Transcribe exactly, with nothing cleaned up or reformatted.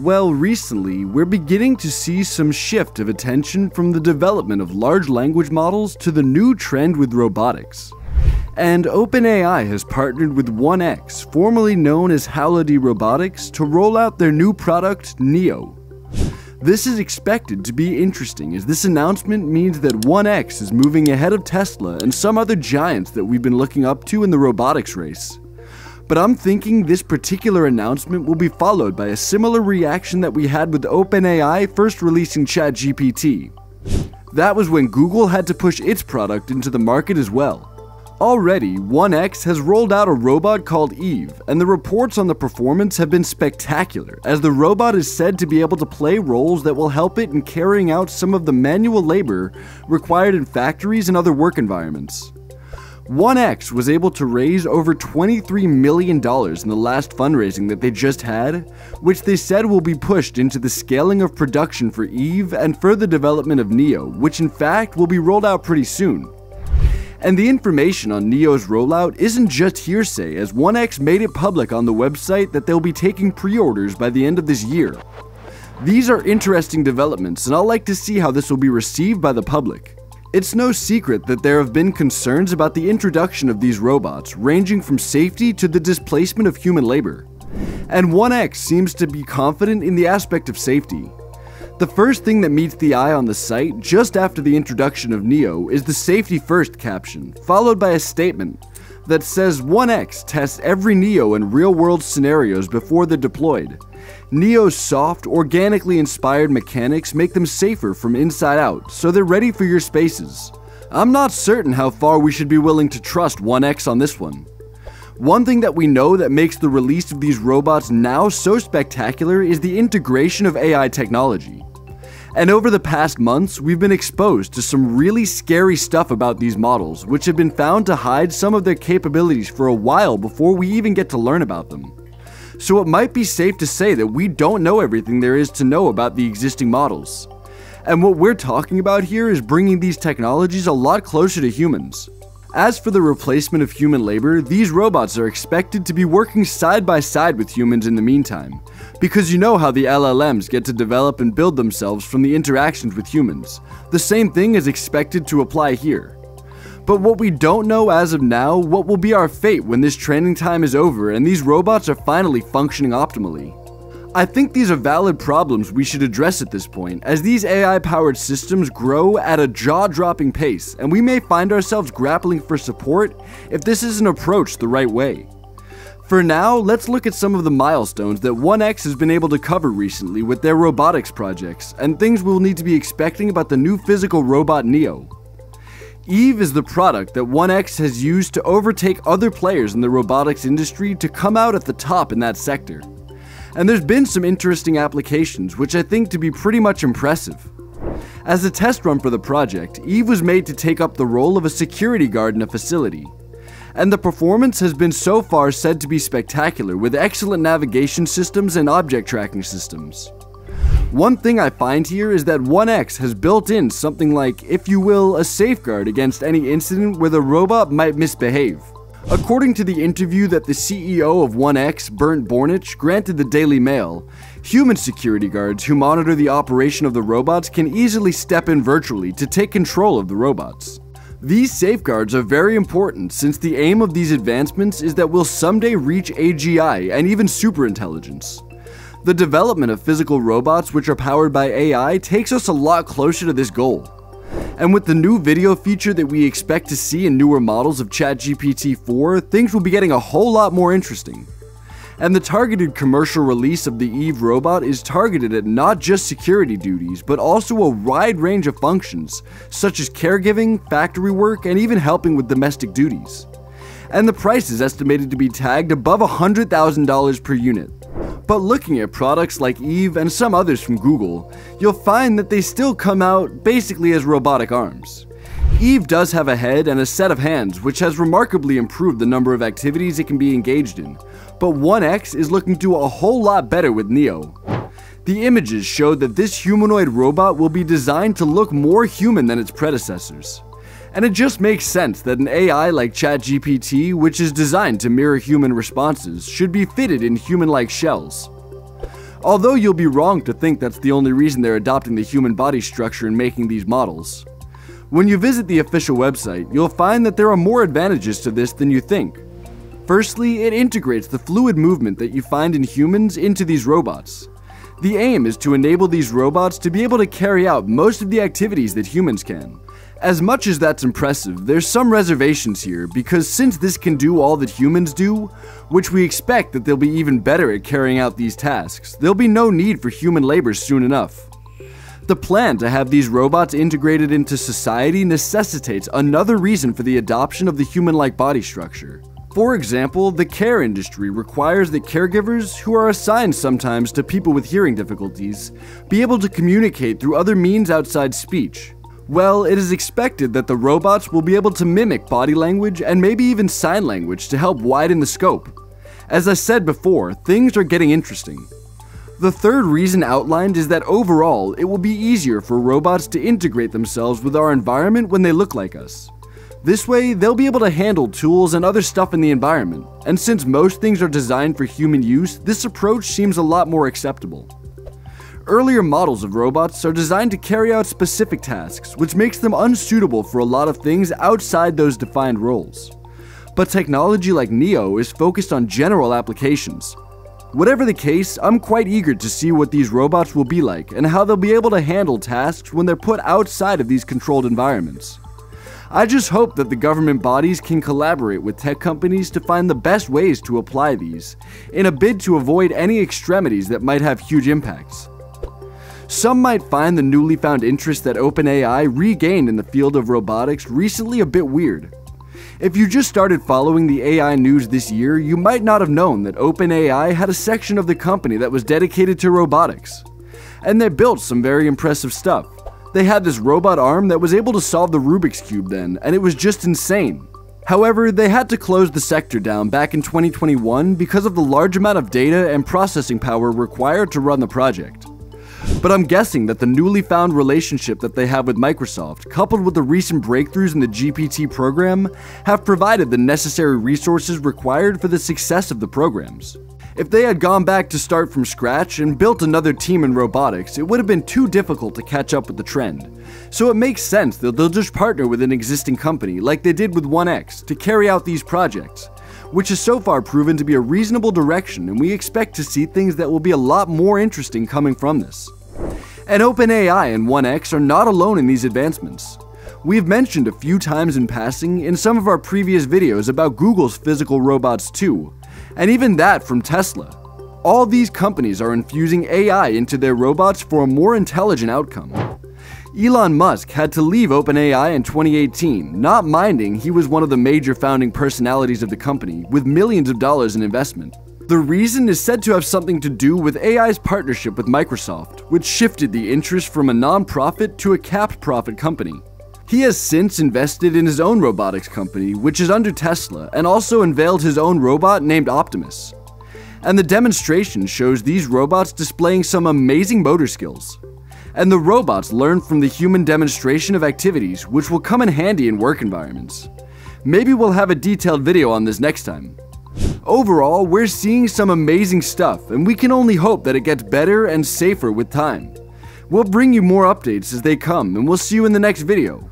Well, recently, we're beginning to see some shift of attention from the development of large language models to the new trend with robotics. And OpenAI has partnered with one X, formerly known as Halodi Robotics, to roll out their new product, Neo. This is expected to be interesting, as this announcement means that one X is moving ahead of Tesla and some other giants that we've been looking up to in the robotics race. But I'm thinking this particular announcement will be followed by a similar reaction that we had with OpenAI first releasing ChatGPT. That was when Google had to push its product into the market as well. Already, one X has rolled out a robot called Eve, and the reports on the performance have been spectacular, as the robot is said to be able to play roles that will help it in carrying out some of the manual labor required in factories and other work environments. one X was able to raise over twenty-three million dollars in the last fundraising that they just had, which they said will be pushed into the scaling of production for Eve and further development of Neo, which in fact will be rolled out pretty soon. And the information on Neo's rollout isn't just hearsay, as one X made it public on the website that they'll be taking pre-orders by the end of this year. These are interesting developments, and I'd like to see how this will be received by the public. It's no secret that there have been concerns about the introduction of these robots, ranging from safety to the displacement of human labor. And one X seems to be confident in the aspect of safety. The first thing that meets the eye on the site just after the introduction of Neo is the Safety First caption, followed by a statement that says one X tests every Neo in real-world scenarios before they're deployed. Neo's soft, organically inspired mechanics make them safer from inside out, so they're ready for your spaces. I'm not certain how far we should be willing to trust one X on this one. One thing that we know that makes the release of these robots now so spectacular is the integration of A I technology. And over the past months, we've been exposed to some really scary stuff about these models, which have been found to hide some of their capabilities for a while before we even get to learn about them. So it might be safe to say that we don't know everything there is to know about the existing models. And what we're talking about here is bringing these technologies a lot closer to humans. As for the replacement of human labor, these robots are expected to be working side by side with humans in the meantime, because you know how the L L Ms get to develop and build themselves from the interactions with humans. The same thing is expected to apply here. But what we don't know as of now, what will be our fate when this training time is over and these robots are finally functioning optimally. I think these are valid problems we should address at this point, as these A I-powered systems grow at a jaw-dropping pace, and we may find ourselves grappling for support if this isn't approached the right way. For now, let's look at some of the milestones that one X has been able to cover recently with their robotics projects, and things we'll need to be expecting about the new physical robot Neo. Eve is the product that one X has used to overtake other players in the robotics industry to come out at the top in that sector. And there's been some interesting applications, which I think to be pretty much impressive. As a test run for the project, Eve was made to take up the role of a security guard in a facility. And the performance has been so far said to be spectacular, with excellent navigation systems and object tracking systems. One thing I find here is that one X has built in something like, if you will, a safeguard against any incident where the robot might misbehave. According to the interview that the C E O of one X, Bernd Bornich, granted the Daily Mail, human security guards who monitor the operation of the robots can easily step in virtually to take control of the robots. These safeguards are very important, since the aim of these advancements is that we'll someday reach A G I and even superintelligence. The development of physical robots which are powered by A I takes us a lot closer to this goal. And with the new video feature that we expect to see in newer models of ChatGPT four, things will be getting a whole lot more interesting. And the targeted commercial release of the Eve robot is targeted at not just security duties, but also a wide range of functions, such as caregiving, factory work, and even helping with domestic duties. And the price is estimated to be tagged above one hundred thousand dollars per unit. But looking at products like Eve and some others from Google, you'll find that they still come out basically as robotic arms. Eve does have a head and a set of hands, which has remarkably improved the number of activities it can be engaged in, but one X is looking to do a whole lot better with Neo. The images showed that this humanoid robot will be designed to look more human than its predecessors. And it just makes sense that an A I like ChatGPT, which is designed to mirror human responses, should be fitted in human-like shells. although you'll be wrong to think that's the only reason they're adopting the human body structure in making these models. When you visit the official website, you'll find that there are more advantages to this than you think. Firstly, it integrates the fluid movement that you find in humans into these robots. The aim is to enable these robots to be able to carry out most of the activities that humans can. As much as that's impressive, there's some reservations here because since this can do all that humans do, which we expect that they'll be even better at carrying out these tasks, there'll be no need for human labor soon enough. The plan to have these robots integrated into society necessitates another reason for the adoption of the human-like body structure. For example, the care industry requires that caregivers, who are assigned sometimes to people with hearing difficulties, be able to communicate through other means outside speech. Well, it is expected that the robots will be able to mimic body language and maybe even sign language to help widen the scope. As I said before, things are getting interesting. The third reason outlined is that overall, it will be easier for robots to integrate themselves with our environment when they look like us. This way, they'll be able to handle tools and other stuff in the environment, and since most things are designed for human use, this approach seems a lot more acceptable. Earlier models of robots are designed to carry out specific tasks, which makes them unsuitable for a lot of things outside those defined roles. But technology like Neo is focused on general applications. Whatever the case, I'm quite eager to see what these robots will be like and how they'll be able to handle tasks when they're put outside of these controlled environments. I just hope that the government bodies can collaborate with tech companies to find the best ways to apply these, in a bid to avoid any extremities that might have huge impacts. Some might find the newly found interest that OpenAI regained in the field of robotics recently a bit weird. If you just started following the A I news this year, you might not have known that OpenAI had a section of the company that was dedicated to robotics. And they built some very impressive stuff. They had this robot arm that was able to solve the Rubik's Cube then, and it was just insane. However, they had to close the sector down back in twenty twenty-one because of the large amount of data and processing power required to run the project. But I'm guessing that the newly found relationship that they have with Microsoft, coupled with the recent breakthroughs in the G P T program, have provided the necessary resources required for the success of the programs. If they had gone back to start from scratch and built another team in robotics, it would have been too difficult to catch up with the trend. So it makes sense that they'll just partner with an existing company, like they did with one X, to carry out these projects, which has so far proven to be a reasonable direction, and we expect to see things that will be a lot more interesting coming from this. And OpenAI and one X are not alone in these advancements. We've mentioned a few times in passing in some of our previous videos about Google's physical robots too, and even that from Tesla. All these companies are infusing A I into their robots for a more intelligent outcome. Elon Musk had to leave OpenAI in twenty eighteen, not minding he was one of the major founding personalities of the company, with millions of dollars in investment. The reason is said to have something to do with A I's partnership with Microsoft, which shifted the interest from a non-profit to a capped profit company. He has since invested in his own robotics company, which is under Tesla, and also unveiled his own robot named Optimus. And the demonstration shows these robots displaying some amazing motor skills. And the robots learn from the human demonstration of activities, which will come in handy in work environments. Maybe we'll have a detailed video on this next time. Overall, we're seeing some amazing stuff, and we can only hope that it gets better and safer with time. We'll bring you more updates as they come, and we'll see you in the next video.